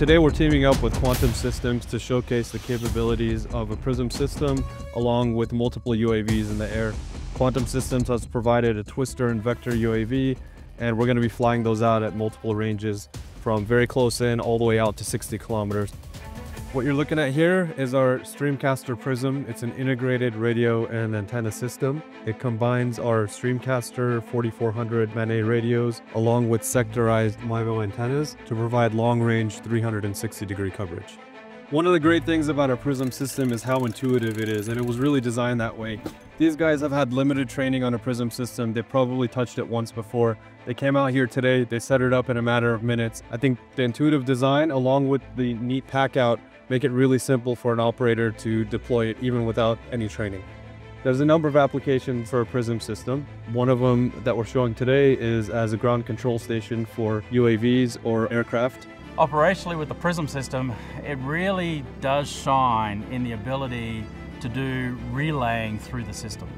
Today we're teaming up with Quantum Systems to showcase the capabilities of a PRISM system along with multiple UAVs in the air. Quantum Systems has provided a Twister and Vector UAV, and we're going to be flying those out at multiple ranges from very close in all the way out to 60 kilometers. What you're looking at here is our StreamCaster PRISM. It's an integrated radio and antenna system. It combines our StreamCaster 4400 Manet radios along with sectorized MIMO antennas to provide long-range 360-degree coverage. One of the great things about our PRISM system is how intuitive it is, and it was really designed that way. These guys have had limited training on a PRISM system. They probably touched it once before. They came out here today, they set it up in a matter of minutes. I think the intuitive design along with the neat pack out make it really simple for an operator to deploy it even without any training. There's a number of applications for a PRISM system. One of them that we're showing today is as a ground control station for UAVs or aircraft. Operationally with the PRISM system, it really does shine in the ability to do relaying through the system.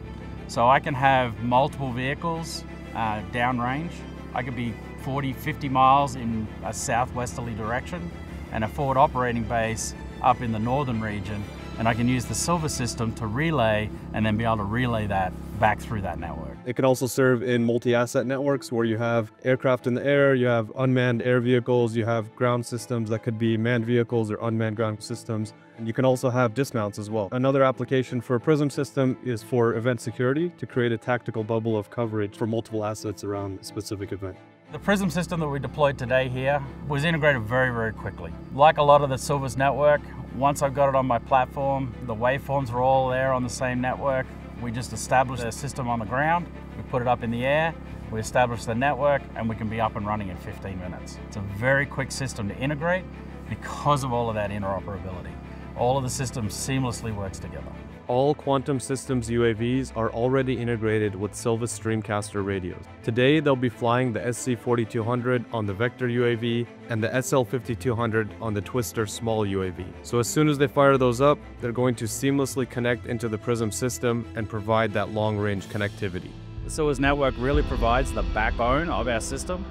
So I can have multiple vehicles downrange. I could be 40, 50 miles in a southwesterly direction and a forward operating base up in the northern region, and I can use the Silvus system to relay and then be able to relay that back through that network. It can also serve in multi-asset networks where you have aircraft in the air, you have unmanned air vehicles, you have ground systems that could be manned vehicles or unmanned ground systems. And you can also have dismounts as well. Another application for a PRISM system is for event security to create a tactical bubble of coverage for multiple assets around a specific event. The PRISM system that we deployed today here was integrated very, very quickly. Like a lot of the Silvus network, once I've got it on my platform, the waveforms are all there on the same network. We just established a system on the ground, we put it up in the air, we establish the network, and we can be up and running in 15 minutes. It's a very quick system to integrate because of all of that interoperability. All of the systems seamlessly works together. All Quantum Systems UAVs are already integrated with Silvus StreamCaster radios. Today, they'll be flying the SC4200 on the Vector UAV and the SL5200 on the Twister small UAV. So as soon as they fire those up, they're going to seamlessly connect into the PRISM system and provide that long-range connectivity. The Silvus network really provides the backbone of our system.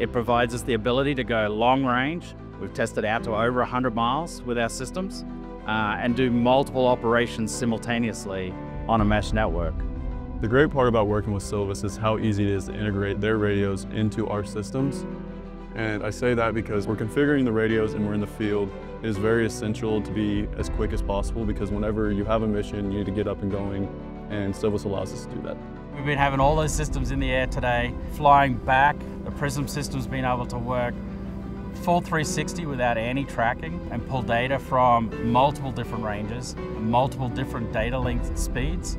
It provides us the ability to go long-range. We've tested out to over 100 miles with our systems. And do multiple operations simultaneously on a mesh network. The great part about working with Silvus is how easy it is to integrate their radios into our systems. And I say that because we're configuring the radios and we're in the field. It is very essential to be as quick as possible because whenever you have a mission, you need to get up and going, and Silvus allows us to do that. We've been having all those systems in the air today, flying back, the PRISM system's been able to work full 360 without any tracking and pull data from multiple different ranges, multiple different data length and speeds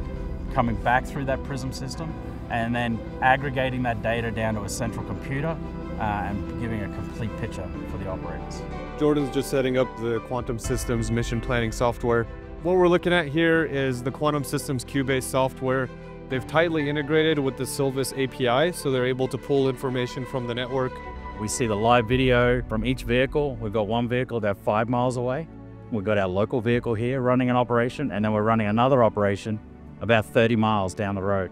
coming back through that PRISM system and then aggregating that data down to a central computer and giving a complete picture for the operators. Jordan's just setting up the Quantum Systems mission planning software. What we're looking at here is the Quantum Systems Q-based software. They've tightly integrated with the Silvus API, so they're able to pull information from the network. We see the live video from each vehicle. We've got one vehicle about 5 miles away. We've got our local vehicle here running an operation, and then we're running another operation about 30 miles down the road.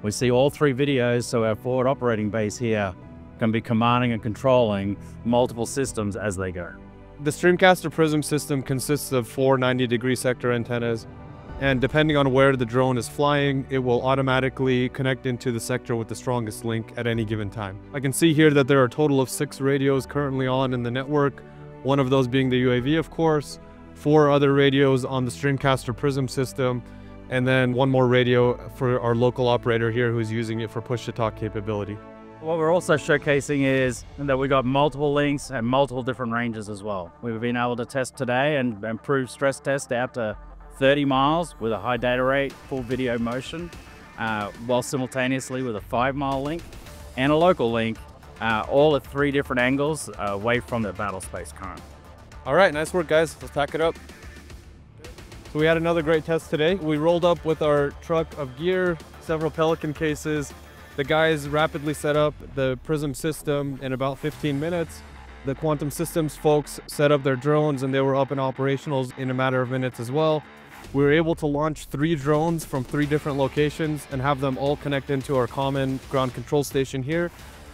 We see all three videos, so our forward operating base here can be commanding and controlling multiple systems as they go. The StreamCaster PRISM system consists of four 90-degree sector antennas, and depending on where the drone is flying, it will automatically connect into the sector with the strongest link at any given time. I can see here that there are a total of 6 radios currently on in the network, one of those being the UAV, of course, 4 other radios on the StreamCaster PRISM system, and then one more radio for our local operator here who's using it for push-to-talk capability. What we're also showcasing is that we've got multiple links and multiple different ranges as well. We've been able to test today and prove stress test out to 30 miles with a high data rate, full video motion, while simultaneously with a 5-mile link and a local link, all at 3 different angles away from the battle space current. All right, nice work guys, let's pack it up. So we had another great test today. We rolled up with our truck of gear, several Pelican cases. The guys rapidly set up the PRISM system in about 15 minutes. The Quantum Systems folks set up their drones and they were up and operational in a matter of minutes as well. We were able to launch 3 drones from 3 different locations and have them all connect into our common ground control station here,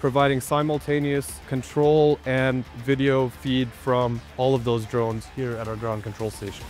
providing simultaneous control and video feed from all of those drones here at our ground control station.